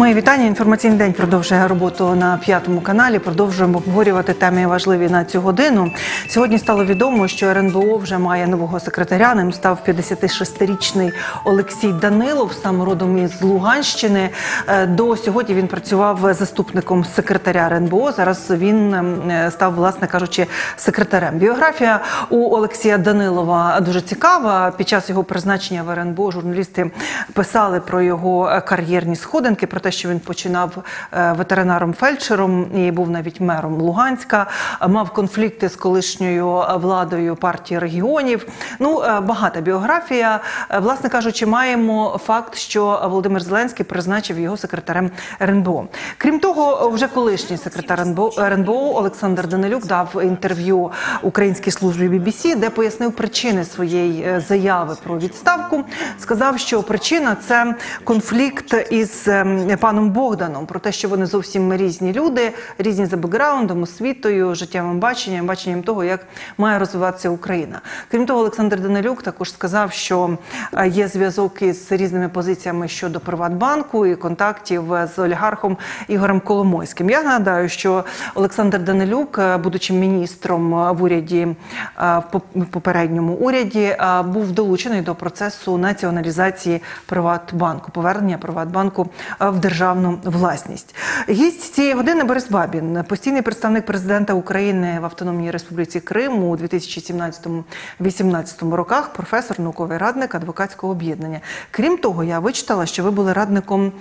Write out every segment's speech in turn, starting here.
Мої вітання. Інформаційний день продовжує роботу на п'ятому каналі. Продовжуємо обговорювати теми важливі на цю годину. Сьогодні стало відомо, що РНБО вже має нового секретаря. Ним став 56-річний Олексій Данилов, сам родом із Луганщини. До сьогодні він працював заступником секретаря РНБО. Зараз він став, власне кажучи, секретарем. Біографія у Олексія Данилова дуже цікава. Під час його призначення в РНБО журналісти писали про його кар'єрні сходинки, про те, що він починав ветеринаром-фельдшером і був навіть мером Луганська, мав конфлікти з колишньою владою партії регіонів. Ну, багата біографія. Власне кажучи, маємо факт, що Володимир Зеленський призначив його секретарем РНБО. Крім того, вже колишній секретар РНБО Олександр Данилюк дав інтерв'ю українській службі BBC, де пояснив причини своєї заяви про відставку. Сказав, що причина – це конфлікт із паном Богданом, про те, що вони зовсім різні люди, різні за бекграундом, освітою, життєвим баченням, баченням того, як має розвиватися Україна. Крім того, Олександр Данилюк також сказав, що є зв'язок із різними позиціями щодо Приватбанку і контактів з олігархом Ігорем Коломойським. Я нагадаю, що Олександр Данилюк, будучи міністром в уряді, в попередньому уряді, був долучений до процесу націоналізації Приватбанку, повернення Приватбанку в державну власність. Гість цієї години Борис Бабін, постійний представник президента України в Автономній Республіці Крим у 2017-2018 роках, професор, науковий радник адвокатського об'єднання. Крім того, я вичитала, що ви були радником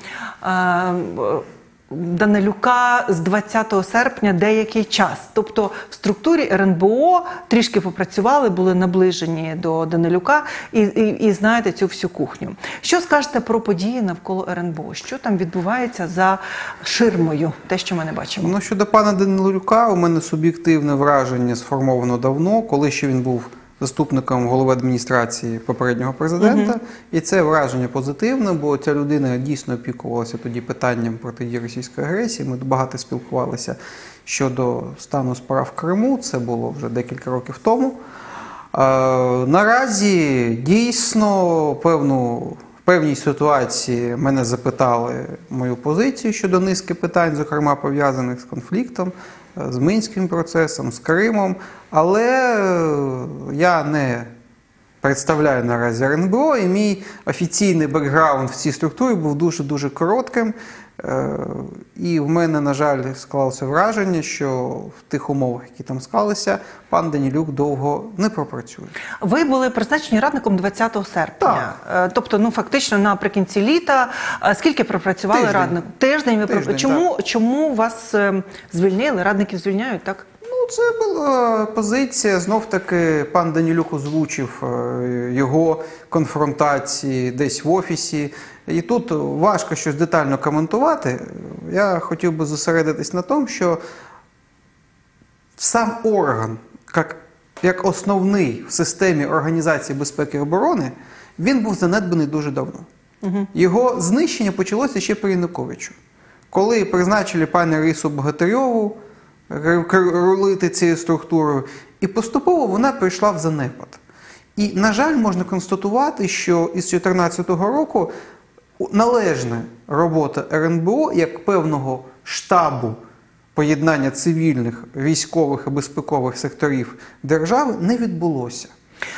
Данилюка з 20 серпня деякий час. Тобто в структурі РНБО трішки попрацювали, були наближені до Данилюка і знаєте цю всю кухню. Що скажете про події навколо РНБО? Що там відбувається за ширмою? Те, що ми не бачимо. Ну, щодо пана Данилюка, у мене суб'єктивне враження сформовано давно, коли ще він був заступником голови адміністрації попереднього президента. І це враження позитивне, бо ця людина дійсно опікувалася тоді питанням протидії російської агресії. Ми багато спілкувалися щодо стану справ в Криму, це було вже декілька років тому. Наразі дійсно в певній ситуації мене запитали мою позицію щодо низки питань, зокрема пов'язаних з конфліктом, з Мінським процесом, з Кримом, але я не представляю наразі РНБО, і мій офіційний бекграунд в цій структурі був дуже-дуже коротким, і в мене, на жаль, склалося враження, що в тих умовах, які там склалися, пан Данилюк довго не пропрацює. Ви були призначені радником 20 серпня, так. Тобто, ну, фактично наприкінці літа. Скільки пропрацювали радником? Тиждень. Чому вас звільнили? Радників звільняють, так? Ну, це була позиція, знов-таки, пан Данилюк озвучив його конфронтації десь в офісі. І тут важко щось детально коментувати. Я хотів би зосередитись на тому, що сам орган, як основний в системі Організації безпеки і оборони, він був занедбаний дуже давно. Його знищення почалося ще при Януковичу. Коли призначили пані Раїсу Богатирьову рулити цією структурою, і поступово вона прийшла в занепад. І, на жаль, можна констатувати, що із 2014 року належна робота РНБО як певного штабу поєднання цивільних, військових і безпекових секторів держави не відбулося.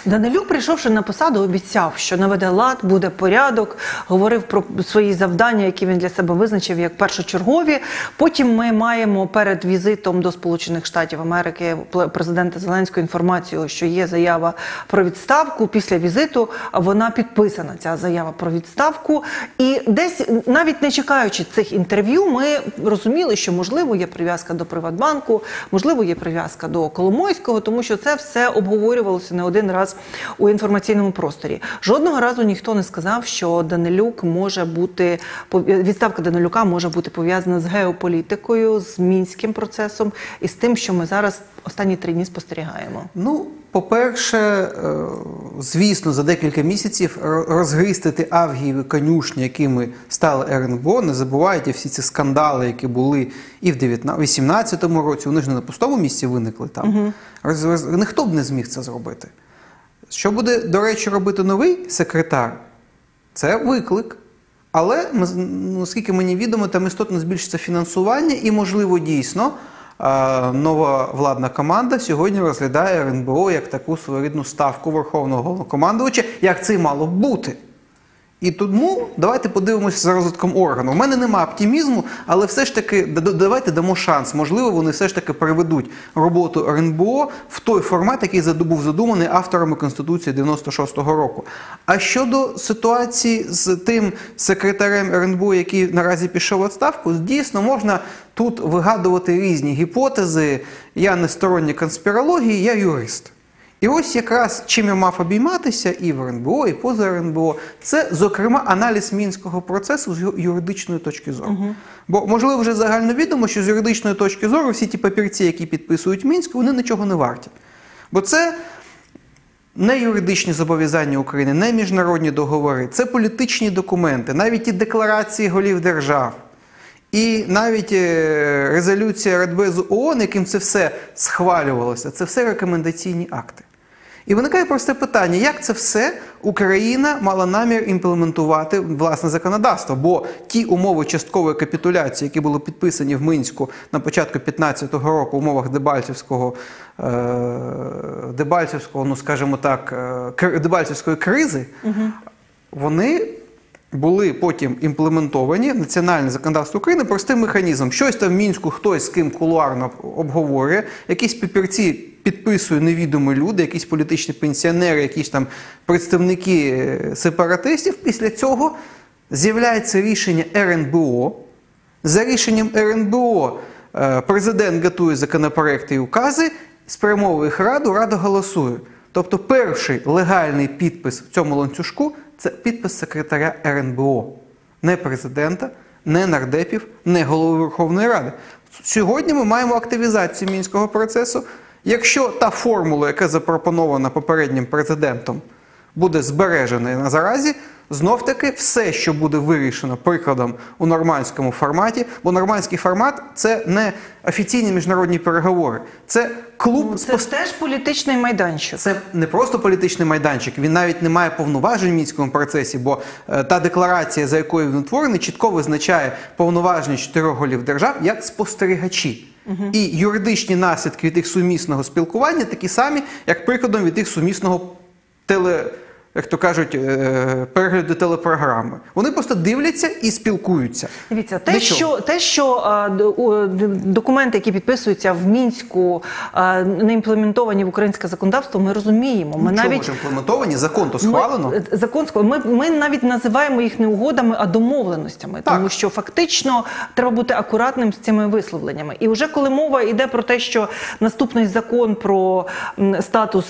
Данилюк, прийшовши на посаду, обіцяв, що наведе лад, буде порядок, говорив про свої завдання, які він для себе визначив як першочергові. Потім ми маємо перед візитом до Сполучених Штатів Америки президента Зеленського інформацію, що є заява про відставку. Після візиту вона підписана, ця заява про відставку. І десь, навіть не чекаючи цих інтерв'ю, ми розуміли, що можливо є прив'язка до Приватбанку, можливо є прив'язка до Коломойського, тому що це все обговорювалося не один раз у інформаційному просторі. Жодного разу ніхто не сказав, що відставка Данилюка може бути пов'язана з геополітикою, з Мінським процесом і з тим, що ми зараз останні 3 дні спостерігаємо. Ну, по-перше, звісно, за декілька місяців розгризти авгієві конюшні, якими стали РНБО, не забувайте всі ці скандали, які були і в 2018 році, вони ж не на пустому місці виникли там. Ніхто б не зміг це зробити. Що буде, до речі, робити новий секретар? Це виклик. Але, наскільки мені відомо, там істотно збільшиться фінансування і, можливо, дійсно, нова владна команда сьогодні розглядає РНБО як таку своєрідну ставку Верховного Головнокомандувача, як це й мало бути. І тому давайте подивимося за розвитком органу. У мене немає оптимізму, але все ж таки давайте дамо шанс. Можливо, вони все ж таки переведуть роботу РНБО в той формат, який був задуманий авторами Конституції 96-го року. А щодо ситуації з тим секретарем РНБО, який наразі пішов у відставку, дійсно можна тут вигадувати різні гіпотези. Я не сторонник конспірології, я юрист. І ось якраз чим я мав обійматися і в РНБО, і поза РНБО, це, зокрема, аналіз Мінського процесу з юридичної точки зору. Бо, можливо, вже загально відомо, що з юридичної точки зору всі ті папірці, які підписують Мінськ, вони нічого не варті. Бо це не юридичні зобов'язання України, не міжнародні договори, це політичні документи, навіть і декларації голів держав. І навіть резолюція Радбезу ООН, яким це все схвалювалося, це все рекомендаційні акти. І виникає просте питання, як це все Україна мала намір імплементувати власне законодавство, бо ті умови часткової капітуляції, які були підписані в Мінську на початку 2015 року в умовах Дебальцівської кризи, вони були потім імплементовані в національне законодавство України простим механізмом. Щось там в Мінську хтось з ким кулуарно обговорює, якісь папірці підписують невідомі люди, якісь політичні пенсіонери, якісь там представники сепаратистів. Після цього з'являється рішення РНБО. За рішенням РНБО президент готує законопроекти і укази, спрямовує їх Раду, Рада голосує. Тобто перший легальний підпис в цьому ланцюжку – це підпис секретаря РНБО. Не президента, не нардепів, не голови Верховної Ради. Сьогодні ми маємо активізацію Мінського процесу. Якщо та формула, яка запропонована попереднім президентом, буде збережена і на заразі, знов-таки все, що буде вирішено прикладом у нормандському форматі, бо нормандський формат – це не офіційні міжнародні переговори, це клуб… Це теж політичний майданчик. Це не просто політичний майданчик, він навіть не має повноважень в Мінському процесі, бо та декларація, за якою він утворений, чітко визначає повноваження 4 голів держав як спостерігачі. І юридичні наслідки від їх сумісного спілкування такі самі, як прикладом від їх сумісного як то кажуть, перегляди телепрограми. Вони просто дивляться і спілкуються. Дивіться, те, що документи, які підписуються в Мінську, не імплементовані в українське законодавство, ми розуміємо. Ми навіть імплементовані, закон-то схвалено. Закон схвалено. Ми навіть називаємо їх не угодами, а домовленостями. Тому що фактично треба бути акуратним з цими висловленнями. І вже коли мова йде про те, що наступний закон про статус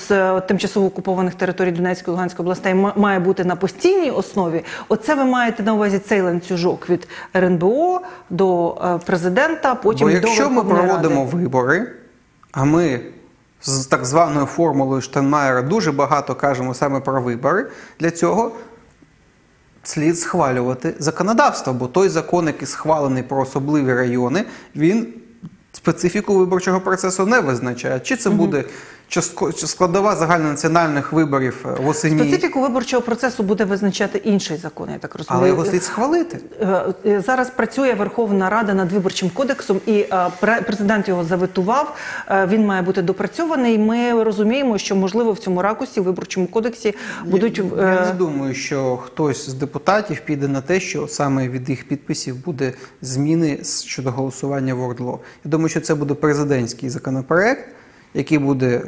тимчасово окупованих територій Донецької, Луганської області, має бути на постійній основі, оце ви маєте на увазі цей ланцюжок від РНБО до президента, потім до Верховної Ради. Бо якщо ми проводимо вибори, а ми з так званою формулою Штайнмаєра дуже багато кажемо саме про вибори, для цього слід схвалювати законодавство, бо той закон, який схвалений про особливі райони, він специфіку виборчого процесу не визначає. Чи це буде складова загальнонаціональних виборів восені? Специфіку виборчого процесу буде визначати інший закон, я так розумію. Але його слід схвалити. Зараз працює Верховна Рада над Виборчим кодексом, і президент його заветував, він має бути допрацьований. Ми розуміємо, що, можливо, в цьому ракурсі, в Виборчому кодексі будуть… Я не думаю, що хтось з депутатів піде на те, що саме від їх підписів буде зміни щодо голосування в Ордло. Я думаю, що це буде президентський законопроект, який буде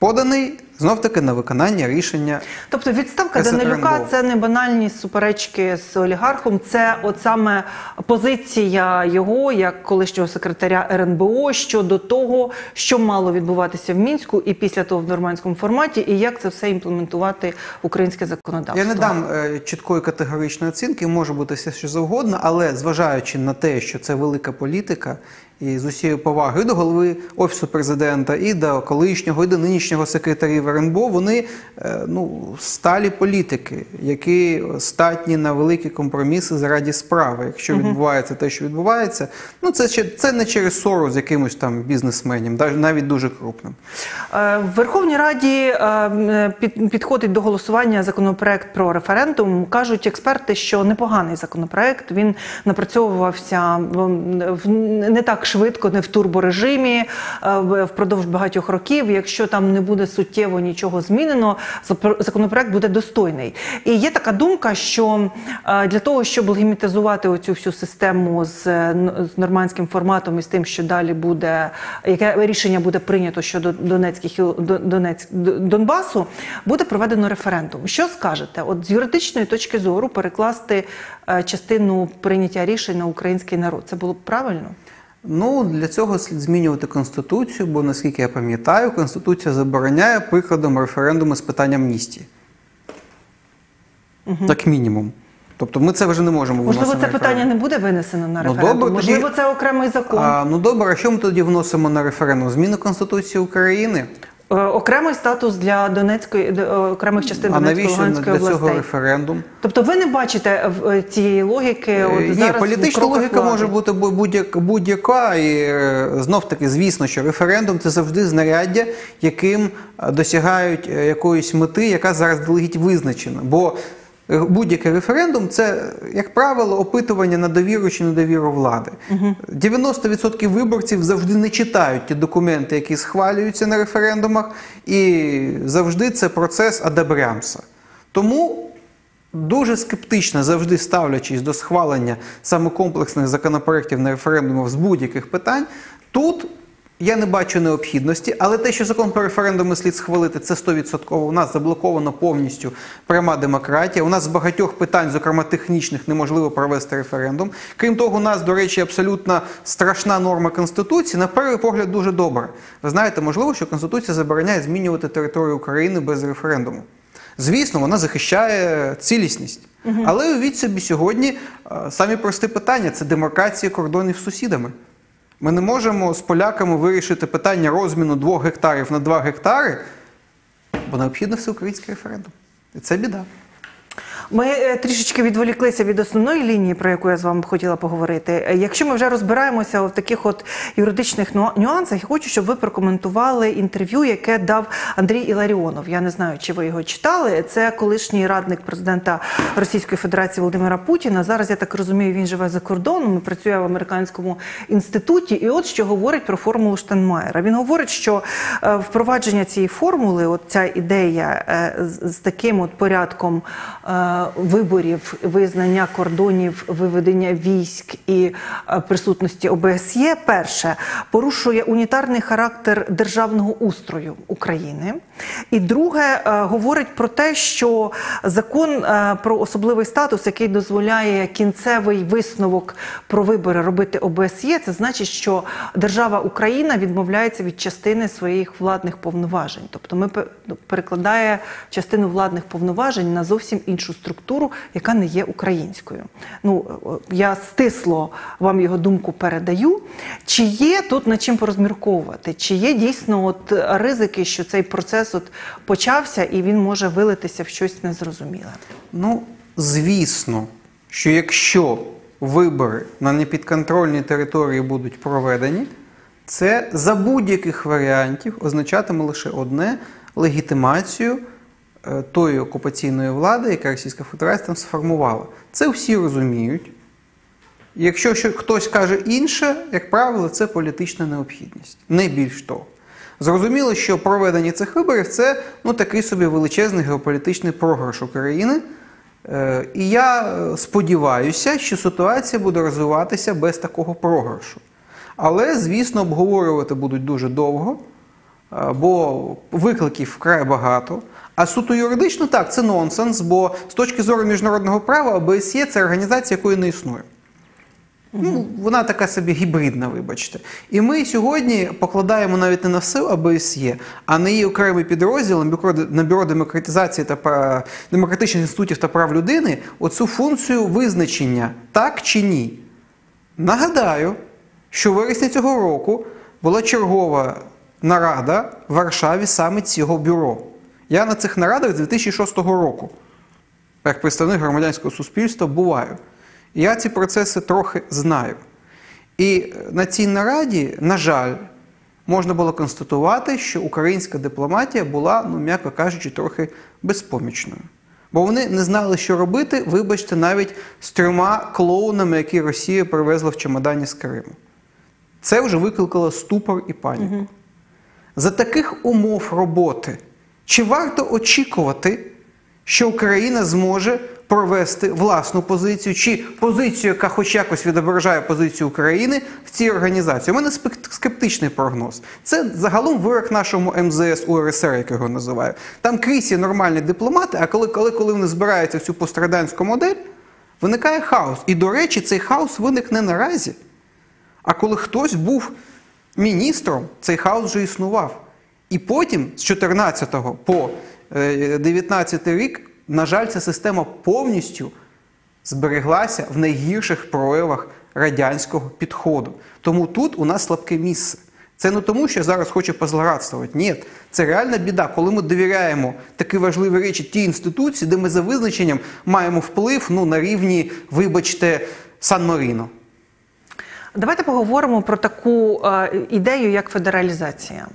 поданий, знов-таки, на виконання рішення. Тобто відставка Данилюка – це не банальні суперечки з олігархом, це от саме позиція його, як колишнього секретаря РНБО, щодо того, що мало відбуватися в Мінську і після того в нормандському форматі, і як це все імплементувати в українське законодавство. Я не дам чіткої категоричної оцінки, може бути все що завгодно, але зважаючи на те, що це велика політика, і з усією повагою до голови Офісу Президента, і до колишнього, і до нинішнього секретарів в РНБО, вони сталі політики, які статні на великі компроміси заради справи. Якщо відбувається те, що відбувається, це не через ссору з якимось там бізнесменом, навіть дуже крупним. В Верховній Раді підходить до голосування законопроект про референдум. Кажуть експерти, що непоганий законопроект, він напрацьовувався не так швидко, не в турборежимі, впродовж багатьох років. Якщо там не буде суттєво нічого змінено, законопроект буде достойний. І є така думка, що для того, щоб легітимізувати оцю всю систему з нормандським форматом і з тим, що далі буде, яке рішення буде прийнято щодо Донбасу, буде проведено референдум. Що скажете? От з юридичної точки зору перекласти частину прийняття рішень на український народ. Це було б правильно? Для цього слід змінювати Конституцію, бо, наскільки я пам'ятаю, Конституція забороняє прикладом референдуму з питань амністії. Так мінімум. Тобто ми це вже не можемо виносити на референдум. Можливо, це питання не буде винесено на референдум? Можливо, це окремий закон? Добре, а що ми тоді вносимо на референдум? Зміни Конституції України? Окремий статус для окремих частин Донецької, Луганської областей. А навіщо для цього референдум? Тобто ви не бачите цієї логіки? Ні, політична логіка може бути будь-яка. І знов-таки, звісно, що референдум – це завжди знаряддя, яким досягають якоїсь мети, яка зараз делегіть визначена. Бо будь-який референдум – це, як правило, опитування на довіру чи недовіру влади. 90% виборців завжди не читають ті документи, які схвалюються на референдумах, і завжди це процес адабрямса. Тому дуже скептично, завжди ставлячись до схвалення саме комплексних законопроєктів на референдумах з будь-яких питань, тут я не бачу необхідності, але те, що закон про референдуми слід схвалити, це 100%. У нас заблокована повністю пряма демократія. У нас з багатьох питань, зокрема технічних, неможливо провести референдум. Крім того, у нас, до речі, абсолютно страшна норма Конституції. На перший погляд, дуже добре. Ви знаєте, можливо, що Конституція забороняє змінювати територію України без референдуму. Звісно, вона захищає цілісність. Але уявіть собі сьогодні самі прості питання – це демаркація кордонів з сусідами. Ми не можемо з поляками вирішити питання розміну 2 гектарів на 2 гектари, бо необхідно всеукраїнський референдум. І це біда. Ми трішечки відволіклися від основної лінії, про яку я з вами хотіла поговорити. Якщо ми вже розбираємося в таких от юридичних нюансах, я хочу, щоб ви прокоментували інтерв'ю, яке дав Андрій Іларіонов. Я не знаю, чи ви його читали. Це колишній радник президента Російської Федерації Володимира Путіна. Зараз, я так розумію, він живе за кордоном і працює в американському інституті. І от що говорить про формулу Штайнмаєра. Він говорить, що впровадження цієї формули, от ця ідея з таким от порядком виборів, визнання кордонів, виведення військ і присутності ОБСЄ, перше, порушує унітарний характер державного устрою України. І друге, говорить про те, що закон про особливий статус, який дозволяє кінцевий висновок про вибори робити ОБСЄ, це значить, що держава Україна відмовляється від частини своїх владних повноважень. Тобто ми перекладає частину владних повноважень на зовсім іншу структуру, яка не є українською. Я стисло вам його думку передаю. Чи є тут над чим порозмірковувати? Чи є дійсно ризики, що цей процес почався і він може вилитися в щось незрозуміле? Звісно, що якщо вибори на непідконтрольній території будуть проведені, це за будь-яких варіантів означатиме лише одне – легітимацію тої окупаційної влади, яка Російська Федерація там сформувала. Це всі розуміють. Якщо хтось каже інше, як правило, це політична необхідність. Не більш того. Зрозуміло, що проведення цих виборів – це такий собі величезний геополітичний програш України. І я сподіваюся, що ситуація буде розвиватися без такого програшу. Але, звісно, обговорювати будуть дуже довго, бо викликів вкрай багато. А суто юридично, так, це нонсенс, бо з точки зору міжнародного права ОБСЄ – це організація, якої не існує. Вона така собі гібридна, вибачте. І ми сьогодні покладаємо навіть не на все ОБСЄ, а на її окремий підрозділ на Бюро демократичних інститутів та прав людини оцю функцію визначення «так чи ні». Нагадаю, що в вересні цього року була чергова нарада в Варшаві саме цього бюро. Я на цих нарадах з 2006 року, як представник громадянського суспільства, буваю. І я ці процеси трохи знаю. І на цій нараді, на жаль, можна було констатувати, що українська дипломатія була, ну, м'яко кажучи, трохи безпомічною. Бо вони не знали, що робити, вибачте, навіть з 3 клоунами, які Росія привезла в чемодані з Криму. Це вже викликало ступор і паніку. Угу. За таких умов роботи, чи варто очікувати, що Україна зможе провести власну позицію, чи позицію, яка хоч якось відображає позицію України в цій організації? У мене скептичний прогноз. Це загалом вирок нашому МЗС УРСР, як його називаю. Там крізь є нормальні дипломати, а коли вони збираються в цю постраданську модель, виникає хаос. І, до речі, цей хаос виник не наразі. А коли хтось був міністром, цей хаос вже існував. І потім, з 2014 по 2019 рік, на жаль, ця система повністю збереглася в найгірших проявах радянського підходу. Тому тут у нас слабке місце. Це не тому, що зараз хочу позлорадствувати. Ні, це реальна біда, коли ми довіряємо такі важливі речі тій інституції, де ми за визначенням маємо вплив, ну, на рівні, вибачте, Сан-Марино. Давайте поговоримо про таку ідею, як федералізація.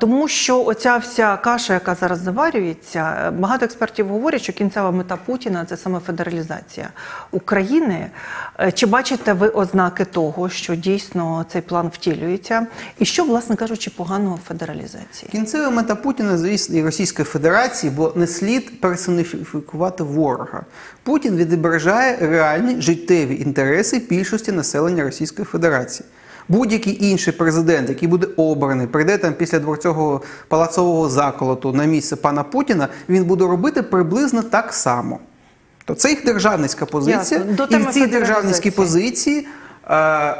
Тому що оця вся каша, яка зараз заварюється, багато експертів говорять, що кінцева мета Путіна – це саме федералізація України. Чи бачите ви ознаки того, що дійсно цей план втілюється? І що, власне кажучи, поганого в федералізації? Кінцева мета Путіна, звісно, і Російської Федерації, бо не слід персоніфікувати ворога. Путін відображає реальні життєві інтереси більшості населення Російської Федерації. Будь-який інший президент, який буде обраний, прийде там після дворцового палацового заколоту на місце пана Путіна, він буде робити приблизно так само. То це їх державницька позиція, і в цій державницькій позиції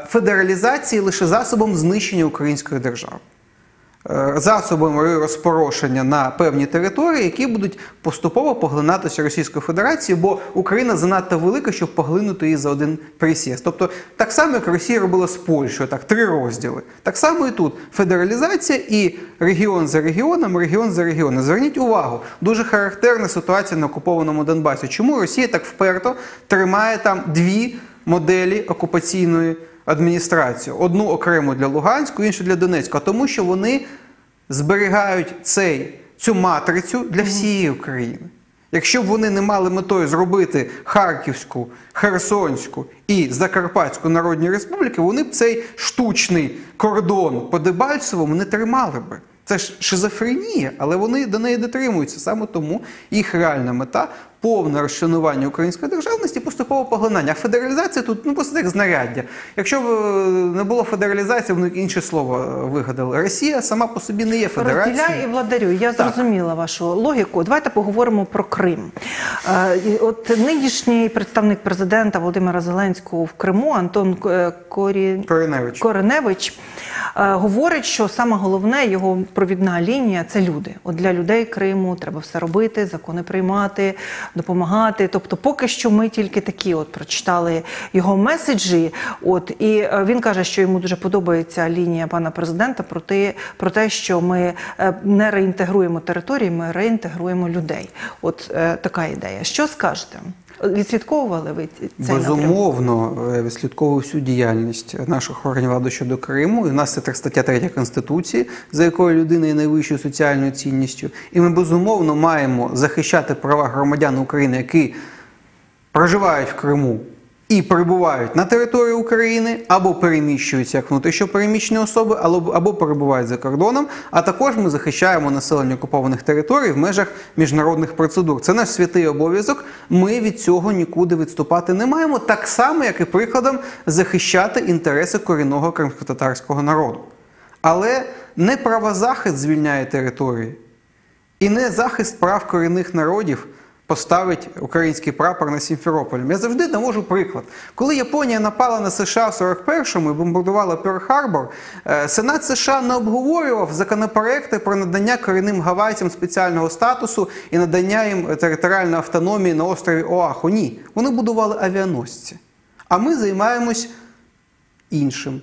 федералізації лише засобом знищення української держави. Засобом розпорошення на певні території, які будуть поступово поглинатися Російською Федерацією, бо Україна занадто велика, щоб поглинути її за один присіст. Тобто, так само, як Росія робила з Польщею, так, 3 розділи. Так само і тут федералізація і регіон за регіоном, регіон за регіоном. Зверніть увагу, дуже характерна ситуація на окупованому Донбасі. Чому Росія так вперто тримає там 2 моделі окупаційної адміністрацію. Одну окремо для Луганську, іншу для Донецьку. Тому що вони зберігають цю матрицю для всієї України. Якщо б вони не мали метою зробити Харківську, Херсонську і Закарпатську народні республіки, вони б цей штучний кордон по Дебальцевому не тримали би. Це ж шизофренія, але вони до неї дотримуються. Саме тому їх реальна мета – повне розчленування української державності, поступове поглинання. А федералізація тут, ну, просто як знаряддя. Якщо б не було федералізації, вони інше слово вигадали. Росія сама по собі не є федерацією. Розділяй і владарюй. Я зрозуміла вашу логіку. Давайте поговоримо про Крим. От нинішній представник президента Володимира Зеленського в Криму, Антон Кореневич, говорить, що саме головне, його провідна лінія – це люди. От для людей Криму треба все робити, закони приймати, допомагати. Тобто поки що ми тільки такі от прочитали його меседжі. От, і він каже, що йому дуже подобається лінія пана президента про те, що ми не реінтегруємо території, ми реінтегруємо людей. От така ідея. Що скажете? Відслідковували ви цей напрямок? Безумовно, відслідковував всю діяльність наших органів влади щодо Криму. І в нас це стаття 3 Конституції, за якою людина є найвищою соціальною цінністю. І ми, безумовно, маємо захищати права громадян України, які проживають в Криму і перебувають на території України, або переміщуються як внутрішньопереміщені особи, або перебувають за кордоном. А також ми захищаємо населення окупованих територій в межах міжнародних процедур. Це наш святий обов'язок, ми від цього нікуди відступати не маємо, так само, як і прикладом захищати інтереси корінного кримськотатарського народу. Але не правозахист звільняє території, і не захист прав корінних народів поставить український прапор на Сімферополі. Я завжди наводжу приклад. Коли Японія напала на США в 1941-му і бомбардувала Перл-Харбор, Сенат США не обговорював законопроекти про надання корінним гавайцям спеціального статусу і надання їм територіальної автономії на острові Оаху. Ні. Вони будували авіаносці. А ми займаємось іншим.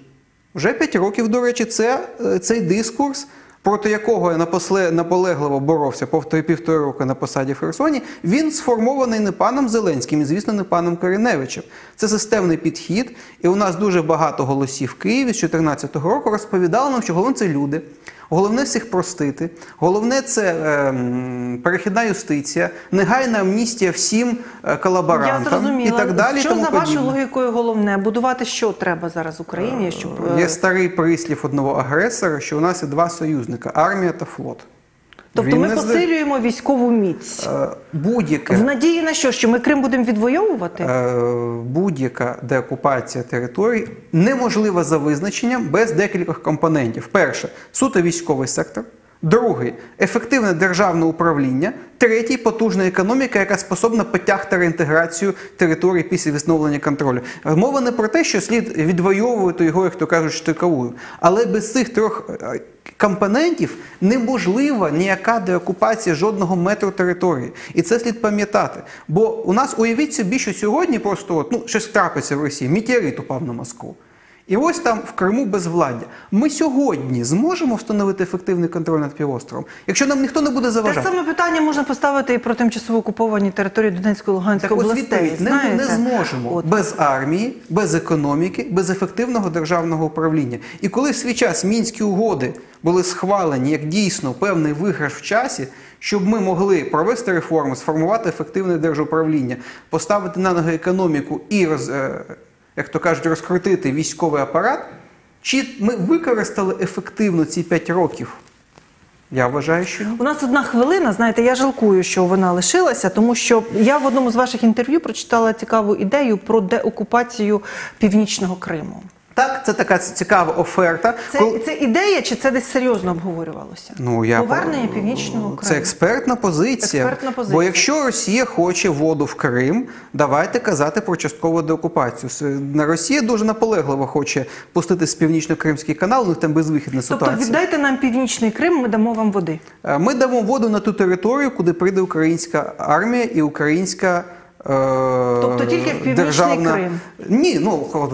Вже 5 років, до речі, цей дискурс проти якого наполегливо боровся півтори роки на посаді в Херсоні, він сформований не паном Зеленським і, звісно, не паном Коріневичем. Це системний підхід, і у нас дуже багато голосів в Києві з 2014 року розповідали нам, що головне – це люди. Головне – всіх простити, головне – це перехідна юстиція, негайна амністія всім колаборантам і так далі. Що за вашою логікою головне? Будувати що треба зараз Україні? Є старий прислів одного агресора, що у нас є два союзника – армія та флот. Тобто ми посилюємо військову міць? Будь-яка. В надії на що? Що ми Крим будемо відвоювати? Будь-яка деокупація територій неможлива за визначенням без декількох компонентів. Перше – суто військовий сектор. Другий – ефективне державне управління. Третій – потужна економіка, яка способна потягти реінтеграцію території після відновлення контролю. Мова не про те, що слід відвоювати його, як то кажуть, штиковою. Але без цих трьох компонентів неможлива ніяка деокупація жодного метру території. І це слід пам'ятати. Бо у нас, уявіть собі, що сьогодні просто, щось трапиться в Росії, метеорит упав на Москву. І ось там, в Криму, безвладдя. Ми сьогодні зможемо встановити ефективний контроль над півостровом, якщо нам ніхто не буде заважати? Те саме питання можна поставити і про тимчасово окуповані території Донецької, Луганської областей. Ми не зможемо без армії, без економіки, без ефективного державного управління. І коли в свій час Мінські угоди були схвалені як дійсно певний виграш в часі, щоб ми могли провести реформи, сформувати ефективне держуправління, поставити на ноги економіку і як то кажуть, розкрутити військовий апарат, чи ми використали ефективно ці 5 років? Я вважаю, що ні. У нас одна хвилина, знаєте, я жалкую, що вона лишилася, тому що я в одному з ваших інтерв'ю прочитала цікаву ідею про деокупацію Північного Криму. Так, це така цікава оферта. Це ідея чи це десь серйозно обговорювалося? Повернення Північного Криму. Це експертна позиція. Бо якщо Росія хоче воду в Крим, давайте казати про часткову деокупацію. Росія дуже наполегливо хоче пустити з Північно-Кримський канал, у них там безвихідна ситуація. Тобто віддайте нам Північний Крим, ми дамо вам води. Ми дамо воду на ту територію, куди прийде українська армія і українська... Тобто тільки в Північний Крим? Ні,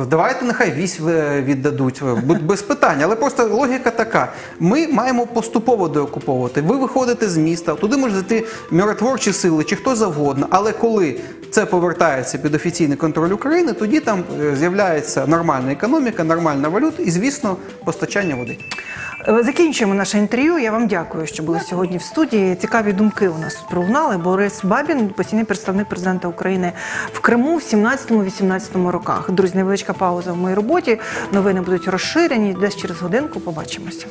давайте нехай вісь віддадуть, без питань, але просто логіка така. Ми маємо поступово деокуповувати. Ви виходите з міста, туди можуть зайти миротворчі сили чи хто завгодно, але коли це повертається під офіційний контроль України, тоді там з'являється нормальна економіка, нормальна валюта і, звісно, постачання води. Закінчуємо наше інтерв'ю. Я вам дякую, що були сьогодні в студії. Цікаві думки у нас пролунали. Борис Бабін, постійний представник президента України в Криму в 2017-2018 роках. Друзі, невеличка пауза в моїй роботі. Новини будуть розширені. Десь через годинку побачимося.